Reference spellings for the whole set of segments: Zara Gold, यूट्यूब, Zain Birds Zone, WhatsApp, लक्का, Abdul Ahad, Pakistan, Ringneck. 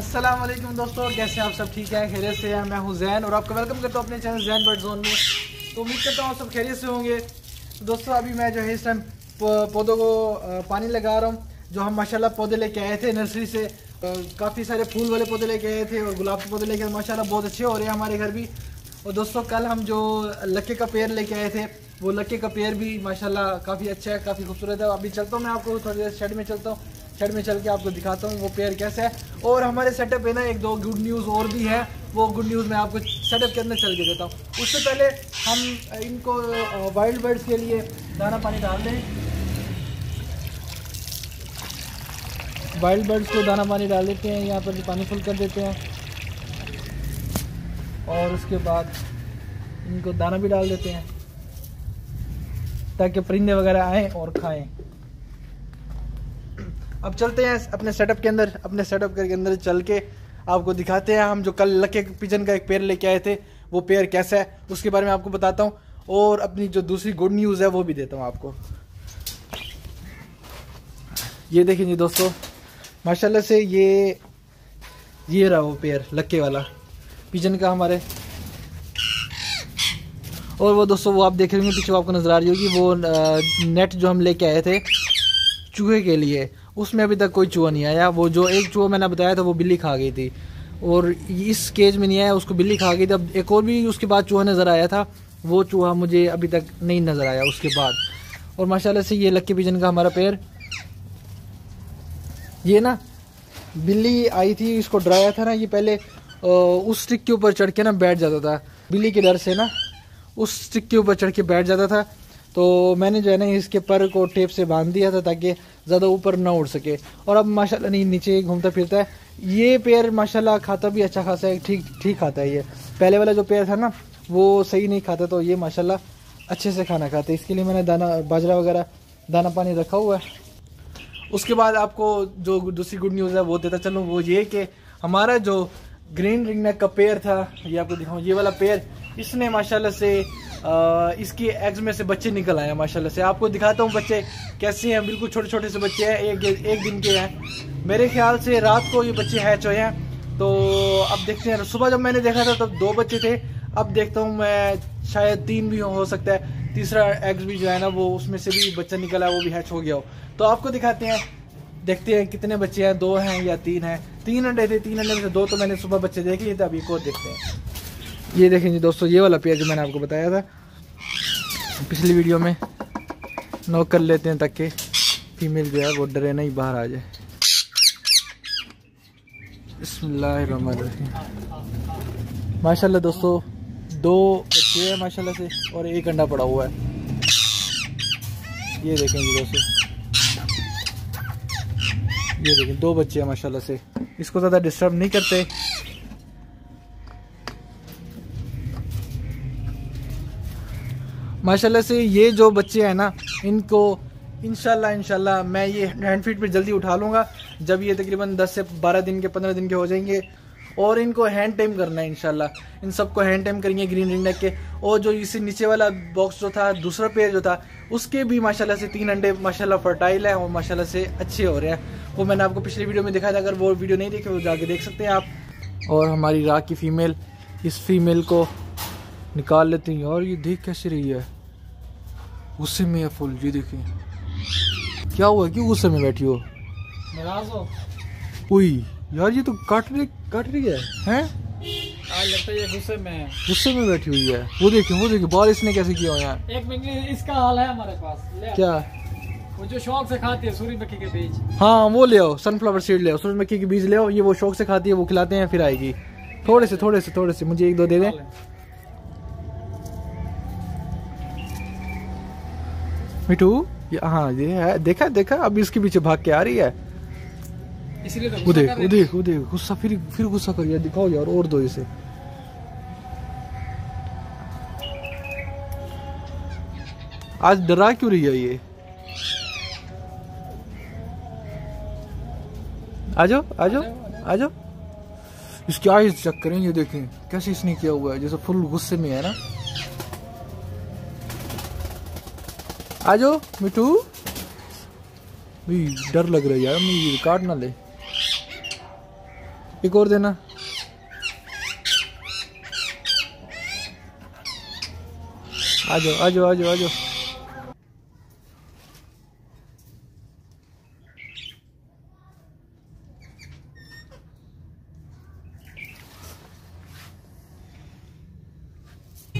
अस्सलाम वालेकुम दोस्तों, कैसे हैं आप? सब ठीक है, खैरियत से हैं? मैं हूं जैन और आपका वेलकम करता हूं अपने चैनल जैन बर्ड जोन में। तो उम्मीद करता हूं सब खैरियत से होंगे। दोस्तों अभी मैं जो है इस टाइम पौधों को पानी लगा रहा हूं। जो हम माशाल्लाह पौधे लेके आए थे नर्सरी से, काफ़ी सारे फूल वाले पौधे लेके आए थे और गुलाब के पौधे लेके माशाल्लाह बहुत अच्छे हो रहे हैं हमारे घर भी। और दोस्तों कल हम जो लक्के का पेड़ लेके आए थे, वो लक्के का पेड़ भी माशाल्लाह काफ़ी अच्छा है, काफ़ी खूबसूरत है। अभी चलता हूँ मैं आपको थोड़ी देर शेड में चलता हूँ, शेड में चल के आपको दिखाता हूँ वो पेड़ कैसा है। और हमारे सेटअप पे ना एक दो गुड न्यूज़ और भी है, वो गुड न्यूज़ मैं आपको सेटअप के अंदर चल के देता हूँ। उससे पहले हम इनको वाइल्ड बर्ड्स के लिए दाना पानी डाल दें। वाइल्ड बर्ड्स को दाना पानी डाल देते हैं, यहाँ पर पानी फुल कर देते हैं और उसके बाद इनको दाना भी डाल देते हैं ताकि परिंदे वगैरह आएँ और खाएँ। अब चलते हैं अपने सेटअप के अंदर, अपने सेटअप के अंदर चल के आपको दिखाते हैं हम जो कल लके पिजन का एक पेड़ लेके आए थे वो पेड़ कैसा है उसके बारे में आपको बताता हूँ और अपनी जो दूसरी गुड न्यूज़ है वो भी देता हूँ आपको। ये देखें जी दोस्तों, माशाल्लाह से ये रहा वो पेड़ लके वाला पिजन का हमारे। और वो दोस्तों वो आप देख रहे होंगे पीछे आपको नज़र आ रही होगी, वो नेट जो हम लेके आए थे चूहे के लिए, उसमें अभी तक कोई चूहा नहीं आया। वो जो एक चूहा मैंने बताया था वो बिल्ली खा गई थी और इस केज में नहीं आया, उसको बिल्ली खा गई थी। अब एक और भी उसके बाद चूहा नज़र आया था, वो चूहा मुझे अभी तक नहीं नज़र आया उसके बाद। और माशाल्लाह से ये लक्की पिजन का हमारा पेड़, ये ना बिल्ली आई थी इसको डराया था ना, ये पहले उस स्टिक के ऊपर चढ़ के ना बैठ जाता था, बिल्ली के डर से ना उस स्टिक के ऊपर चढ़ के बैठ जाता था। तो मैंने जो है ना इसके पर को टेप से बांध दिया था ताकि ज़्यादा ऊपर ना उड़ सके। और अब माशाल्लाह नहीं नीचे घूमता फिरता है। ये पेड़ माशाल्लाह खाता भी अच्छा खासा है, ठीक खाता है। ये पहले वाला जो पेड़ था ना वो सही नहीं खाता, तो ये माशाल्लाह अच्छे से खाना खाते। इसके लिए मैंने दाना बाजरा वगैरह दाना पानी रखा हुआ है। उसके बाद आपको जो दूसरी गुड न्यूज़ है वो देता चलूँ, वो ये कि हमारा जो ग्रीन रिंगनेक का पेड़ था, ये आपको दिखाऊँ, ये वाला पेड़, इसने माशाल्लाह से इसकी एग्ज में से बच्चे निकल आए हैं माशाल्लाह से। आपको दिखाता हूँ बच्चे कैसे हैं, बिल्कुल छोटे छोटे से बच्चे हैं, एक दिन के हैं। मेरे ख्याल से रात को ये बच्चे हैच हुए हैं। तो अब देखते हैं, सुबह जब मैंने देखा था तब 2 बच्चे थे, अब देखता हूँ मैं शायद 3 भी हो सकता है, तीसरा एग्ज भी जो है ना वो उसमें से भी बच्चा निकला, वो भी हैच हो गया हो। तो आपको दिखाते हैं, देखते हैं कितने बच्चे हैं, 2 हैं या 3 हैं। 3 अंडे थे, 3 अंडे में से 2 तो मैंने सुबह बच्चे देख लिए थे, अब एक और देखते हैं। ये देखें जी दोस्तों, ये वाला पेड़ जो मैंने आपको बताया था पिछली वीडियो में, नॉक कर लेते हैं ताकि फीमेल जो है वो डरे नहीं, बाहर आ जाए। बिस्मिल्लाहिर्रहमानिर्रहीम। माशाल्लाह दोस्तों 2 बच्चे हैं माशाल्लाह से और 1 अंडा पड़ा हुआ है। ये देखें जी दोस्तों, ये देखें 2 बच्चे हैं माशाल्लाह से, इसको ज़्यादा डिस्टर्ब नहीं करते। माशाल्लाह से ये जो बच्चे हैं ना इनको इंशाल्लाह मैं ये हैंड फीड पे जल्दी उठा लूँगा जब ये तकरीबन 10 से 12 दिन के 15 दिन के हो जाएंगे और इनको हैंड टेम करना है इंशाल्लाह। इन सबको हैंड टेम करेंगे ग्रीन रिंगनेक के। और जो इसी नीचे वाला बॉक्स जो था, दूसरा पेड़ जो था, उसके भी माशाल्लाह से 3 अंडे माशाल्लाह फर्टाइल हैं और माशाल्लाह से अच्छे हो रहे हैं। वो मैंने आपको पिछली वीडियो में दिखाया था, अगर वो वीडियो नहीं देखे वो जाके देख सकते हैं आप। और हमारी राह की फीमेल, इस फीमेल को निकाल लेते हैं। और ये देख कैसे रही है, गुस्से में है फुल। ये देखें क्या हुआ, क्यों गुस्से में बैठी हो, नाराज हो? उई यार ये तो काट रही है, हैं? आज लगता है गुस्से में बैठी हुई है। वो देखें बाल इसने कैसे किया हो यार। एक मिनट, इसका हाल है हमारे पास ले। क्या वो जो शौक से खाती है सूरजमुखी के बीज, हाँ वो ले आओ, सनफ्लावर सीड ले आओ, सूरजमुखी के बीज ले आओ। ये वो शौक से खाती है, वो खिलाते हैं फिर आएगी। थोड़े से मुझे 1-2 दे दें। मिठू हाँ ये है, देखा अब इसके पीछे भाग के आ रही है, इसीलिए तो उधर गुस्सा फिर गुस्सा कर गया। दिखाओ यार और दो इसे। आज डरा क्यों रही है ये? आजो इसकी आइज चेक करें, ये देखें कैसे इसने किया हुआ है, जैसे फुल गुस्से में है ना। आजो मिठू, डर लग रहा है यार, काट ना ले। एक और देना। आ जाओ आ जाओ आ जाओ आ जाओ।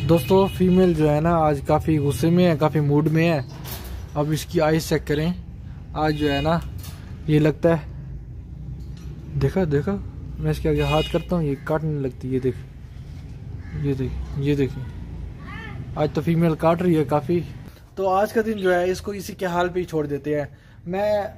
दोस्तों फीमेल जो है ना आज काफ़ी गुस्से में है, काफ़ी मूड में है। अब इसकी आइज़ चेक करें। आज जो है ना ये लगता है, देखा देखा मैं इसके आगे हाथ करता हूँ ये काटने लगती है। ये देख ये देख ये देखिए, आज तो फीमेल काट रही है काफ़ी। तो आज का दिन जो है इसको इसी के हाल पे ही छोड़ देते हैं। मैं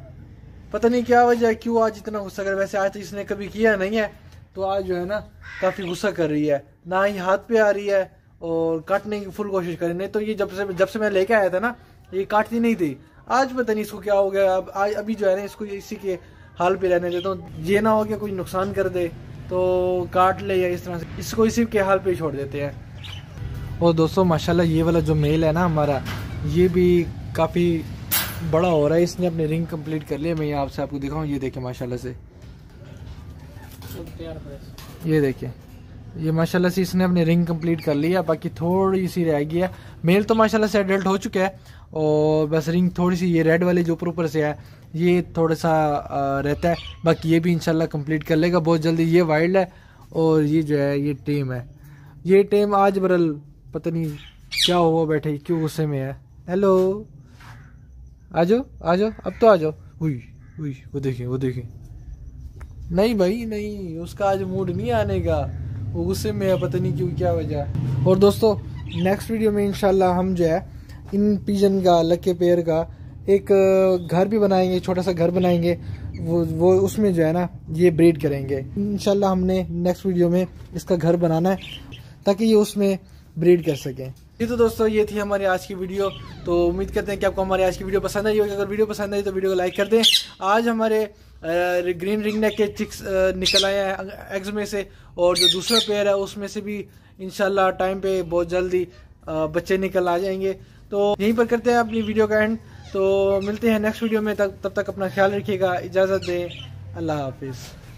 पता नहीं क्या वजह है क्यों आज इतना गुस्सा कर, वैसे आज तो इसने कभी किया नहीं है। तो आज जो है ना काफ़ी गुस्सा कर रही है, ना ही हाथ पे आ रही है और काटने की फुल कोशिश कर रही। नहीं तो ये जब से मैं लेके आया था ना ये काटती नहीं थी। आज पता नहीं इसको क्या हो गया। अब आज अभी जो है ना इसको इसी के हाल पे रहने देता हूँ, ये ना हो कि कोई नुकसान कर दे तो काट ले या इस तरह से। इसको इसी के हाल पे छोड़ देते हैं। और दोस्तों माशाल्लाह ये वाला जो मेल है ना हमारा, ये भी काफ़ी बड़ा हो रहा है। इसने अपने रिंग कंप्लीट कर लिया। मैं यहाँ आपसे आपको दिखाऊँ, ये देखिए माशाल्लाह से, ये देखिए ये माशाल्लाह से इसने अपने रिंग कंप्लीट कर लिया। बाकी थोड़ी सी रह गई है। मेल तो माशाल्लाह से एडल्ट हो चुका है और बस रिंग थोड़ी सी ये रेड वाले जो ऊपर से है ये थोड़ा सा रहता है। बाकी ये भी इंशाल्लाह कंप्लीट कर लेगा बहुत जल्दी। ये वाइल्ड है और ये जो है ये टेम है। ये टेम आज बरल पता नहीं क्या हुआ, बैठे क्यों गुस्से में है। हेलो आ जाओ आ जाओ, अब तो आ जाओ। हुई हुई वो देखिए वो देखिए। नहीं भाई नहीं, उसका आज मूड नहीं आने का, वो गुस्से में है पता नहीं क्यों क्या वजह है। और दोस्तों नेक्स्ट वीडियो में इंशाल्लाह हम जो है इन पिजन का लक्के पेयर का एक घर भी बनाएंगे, छोटा सा घर बनाएंगे। वो उसमें जो है ना ये ब्रीड करेंगे इंशाल्लाह। हमने नेक्स्ट वीडियो में इसका घर बनाना है ताकि ये उसमें ब्रीड कर सकें। जी तो दोस्तों ये थी हमारी आज की वीडियो। तो उम्मीद करते हैं कि आपको हमारी आज की वीडियो पसंद आई होगी। अगर वीडियो पसंद आई तो वीडियो को लाइक कर दें। आज हमारे ग्रीन रिंगनेक के चिक्स निकल आए हैं एग्ज में से, और जो दूसरा पेयर है उसमें से भी इंशाल्लाह टाइम पे बहुत जल्दी बच्चे निकल आ जाएंगे। तो यहीं पर करते हैं अपनी वीडियो का एंड। तो मिलते हैं नेक्स्ट वीडियो में, तब तक अपना ख्याल रखिएगा। इजाज़त दें, अल्लाह हाफिज़।